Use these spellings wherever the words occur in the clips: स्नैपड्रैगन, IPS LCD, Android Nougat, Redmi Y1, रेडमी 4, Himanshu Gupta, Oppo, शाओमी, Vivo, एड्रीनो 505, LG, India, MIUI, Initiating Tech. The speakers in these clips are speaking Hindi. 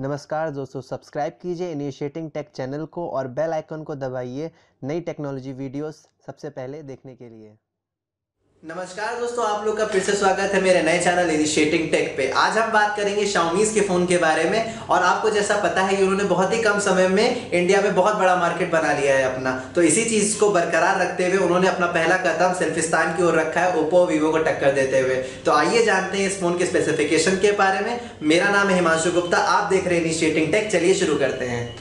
नमस्कार दोस्तों, सब्सक्राइब कीजिए इनिशिएटिंग टेक चैनल को और बेल आइकन को दबाइए नई टेक्नोलॉजी वीडियोस सबसे पहले देखने के लिए। नमस्कार दोस्तों, आप लोग का फिर से स्वागत है मेरे नए चैनल इनिशिएटिंग टेक पे। आज हम बात करेंगे शाओमीज़ के फ़ोन के बारे में। और आपको जैसा पता है कि उन्होंने बहुत ही कम समय में इंडिया में बहुत बड़ा मार्केट बना लिया है अपना, तो इसी चीज़ को बरकरार रखते हुए उन्होंने अपना पहला कदम सेल्फिस्तान की ओर रखा है ओप्पो वीवो को टक्कर देते हुए। तो आइए जानते हैं इस फ़ोन के स्पेसिफिकेशन के बारे में। मेरा नाम है हिमांशु गुप्ता, आप देख रहे हैं इनिशिएटिंग टेक। चलिए शुरू करते हैं।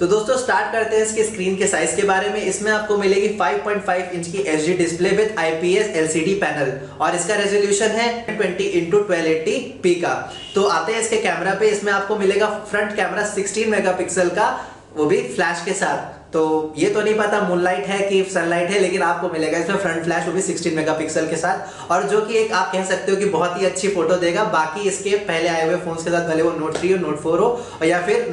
तो दोस्तों स्टार्ट करते हैं इसके स्क्रीन के साइज के बारे में। इसमें आपको मिलेगी 5.5 इंच की LG display with IPS LCD panel और इसका रेजोल्यूशन है 20x1280p का। तो आते हैं इसके कैमरा पे। इसमें आपको मिलेगा फ्रंट कैमरा 16 मेगापिक्सल का, वो भी फ्लैश के साथ। तो ये तो नहीं पता मूनलाइट है कि सनलाइट है, लेकिन आपको मिलेगा इसमें फ्रंट फ्लैश, वो भी 16 मेगापिक्सल के साथ, और जो कि एक आप कह सकते हो कि बहुत ही अच्छी फोटो देगा। बाकी इसके पहले आए हुए फोन्स के साथ, भले वो नोट 3 हो, नोट 4 हो, या फिर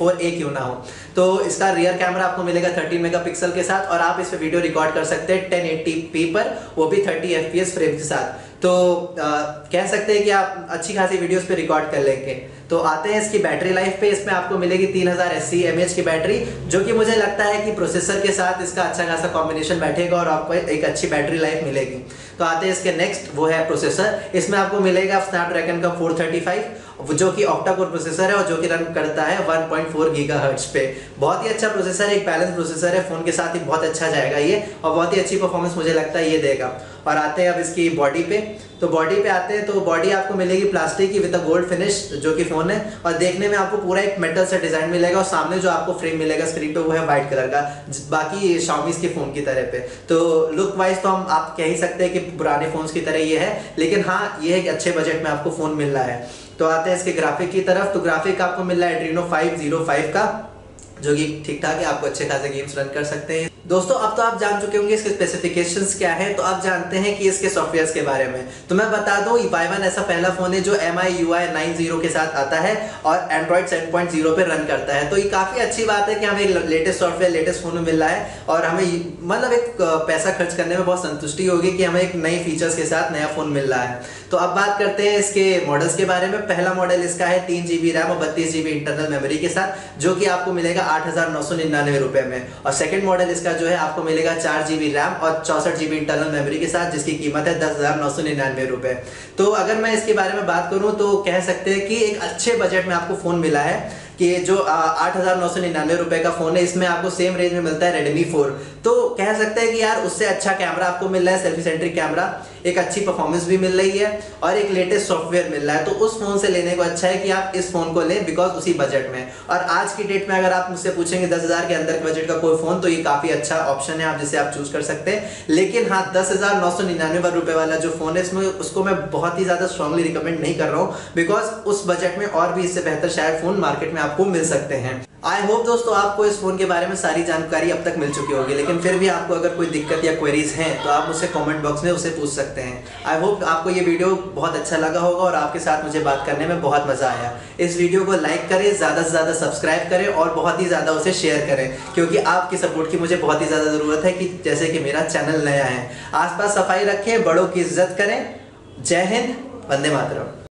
4A क्यों ना हो। तो इसका रियर कैमरा आपको मिलेगा 13 मेगापिक्सल के साथ और आप इस पर वीडियो रिकॉर्ड कर सकते हैं 1080p पर, वो भी 30 FPS फ्रेम के साथ। तो कह सकते हैं कि आप अच्छी खासी वीडियोस पे रिकॉर्ड कर लेंगे। तो आते हैं इसकी बैटरी लाइफ पे। इसमें आपको मिलेगी 3080 mAh की बैटरी, जो कि मुझे लगता है कि प्रोसेसर के साथ इसका अच्छा खासा कॉम्बिनेशन बैठेगा और आपको एक अच्छी बैटरी लाइफ मिलेगी। तो आते हैं इसके नेक्स्ट, वो है प्रोसेसर। इसमें आपको मिलेगा स्नैपड्रैगन का 435, जो कि ऑक्टाकोर प्रोसेसर है और जो कि रन करता है 1.4 GHz पे। बहुत ही अच्छा प्रोसेसर है, एक बैलेंस प्रोसेसर है, फ़ोन के साथ ही बहुत अच्छा जाएगा ये और बहुत ही अच्छी परफॉर्मेंस मुझे लगता है ये देगा। और आते हैं अब इसकी बॉडी पे। तो बॉडी पे आते हैं तो बॉडी आपको मिलेगी प्लास्टिक की विद अ गोल्ड फिनिश, जो कि फ़ोन है, और देखने में आपको पूरा एक मेटल सा डिज़ाइन मिलेगा और सामने जो आपको फ्रेम मिलेगा स्क्रीन पे वो है वाइट कलर का, बाकी शाओमीज़ के फ़ोन की तरह पे। तो लुक वाइज तो हम आप कह ही सकते हैं कि पुराने फ़ोन्स की तरह ये है, लेकिन हाँ ये है कि अच्छे बजट में आपको फ़ोन मिल रहा है। तो आते हैं इसके ग्राफिक की तरफ। तो ग्राफिक आपको मिल रहा है एड्रीनो 505 का, जो कि ठीक ठाक है, आपको अच्छे खासे गेम्स रन कर सकते हैं। दोस्तों अब तो आप जान चुके होंगे इसके स्पेसिफिकेशंस क्या है, तो आप जानते हैं कि इसके सॉफ्टवेयर्स के बारे में। तो मैं बता दूं, Y1 ऐसा पहला फ़ोन है जो MIUI 9.0 के साथ आता है और Android 7.0 पे रन करता है। तो ये काफ़ी अच्छी बात है कि हमें लेटेस्ट सॉफ्टवेयर लेटेस्ट फ़ोन में मिल रहा है और हमें मतलब एक पैसा खर्च करने में बहुत संतुष्टि होगी कि हमें एक नए फीचर्स के साथ नया फ़ोन मिल रहा है। तो अब बात करते हैं इसके मॉडल्स के बारे में। पहला मॉडल इसका है 3 GB रैम और 32 GB इंटरनल मेमोरी के साथ, जो कि आपको मिलेगा 8,999 रुपये में। और सेकेंड मॉडल इसका जो है आपको मिलेगा 4 GB रैम और 64 GB इंटरनल मेमोरी के साथ, जिसकी कीमत है 10,999 रुपये। तो अगर मैं इसके बारे में बात करूं तो कह सकते हैं कि एक अच्छे बजट में आपको फ़ोन मिला है कि जो 8,999 रुपये का फ़ोन है, इसमें आपको सेम रेंज में मिलता है रेडमी 4। तो कह सकते हैं कि यार उससे अच्छा कैमरा आपको मिल रहा है, सेल्फी सेंट्रिक कैमरा, एक अच्छी परफॉर्मेंस भी मिल रही है और एक लेटेस्ट सॉफ्टवेयर मिल रहा है। तो उस फ़ोन से लेने को अच्छा है कि आप इस फ़ोन को लें, बिकॉज उसी बजट में। और आज की डेट में अगर आप मुझसे पूछेंगे 10,000 के अंदर बजट का कोई फ़ोन, तो ये काफ़ी अच्छा ऑप्शन है आप जिसे आप चूज़ कर सकते हैं। लेकिन हाँ, 10,999 रुपये वाला जो फ़ोन है इसमें उसको मैं बहुत ही ज़्यादा स्ट्रांगली रिकमेंड नहीं कर रहा हूँ, बिकॉज उस बजट में और भी इससे बेहतर शायद फ़ोन मार्केट में आपको मिल सकते हैं। आई होप दोस्तों आपको इस फ़ोन के बारे में सारी जानकारी अब तक मिल चुकी होगी, लेकिन फिर भी आपको अगर कोई दिक्कत या क्वेरीज़ हैं तो आप मुझसे कमेंट बॉक्स में उसे पूछ सकते हैं। आई होप आपको ये वीडियो बहुत अच्छा लगा होगा और आपके साथ मुझे बात करने में बहुत मज़ा आया। इस वीडियो को लाइक करें, ज़्यादा से ज़्यादा सब्सक्राइब करें और बहुत ही ज़्यादा उसे शेयर करें, क्योंकि आपकी सपोर्ट की मुझे बहुत ही ज़्यादा ज़रूरत है, कि जैसे कि मेरा चैनल नया है। आसपास सफाई रखें, बड़ों की इज्जत करें। जय हिंद, वंदे मातरम।